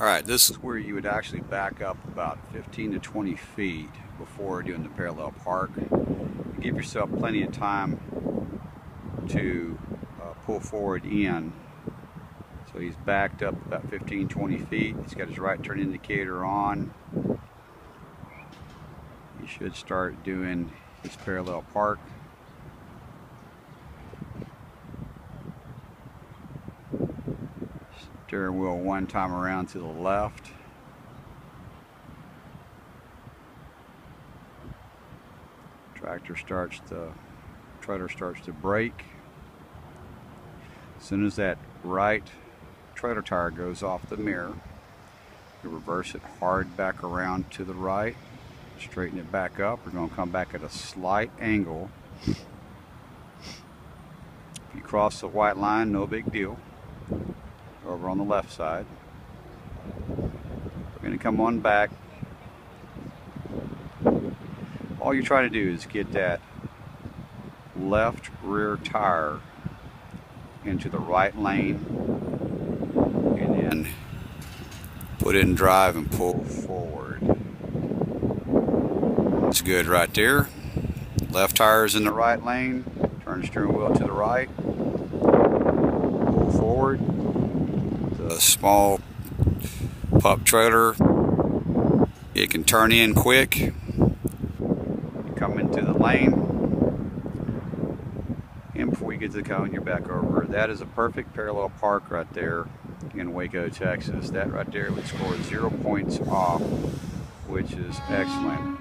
All right, this is where you would actually back up about 15 to 20 feet before doing the parallel park. You give yourself plenty of time to pull forward in. So he's backed up about 15, 20 feet. He's got his right turn indicator on. He should start doing his parallel park. Steering wheel one time around to the left. Treader starts to brake. As soon as that right treader tire goes off the mirror, you reverse it hard back around to the right, straighten it back up. We're going to come back at a slight angle. If you cross the white line, no big deal. Over on the left side, we're going to come on back. All you're trying to do is get that left rear tire into the right lane and then put it in drive and pull forward. That's good right there. Left tire is in the right lane, turn the steering wheel to the right, pull forward. A small pup trailer, it can turn in quick, come into the lane, and before you get to the cone, you're back over. That is a perfect parallel park right there in Waco, Texas. That right there would score 0 points off, which is excellent.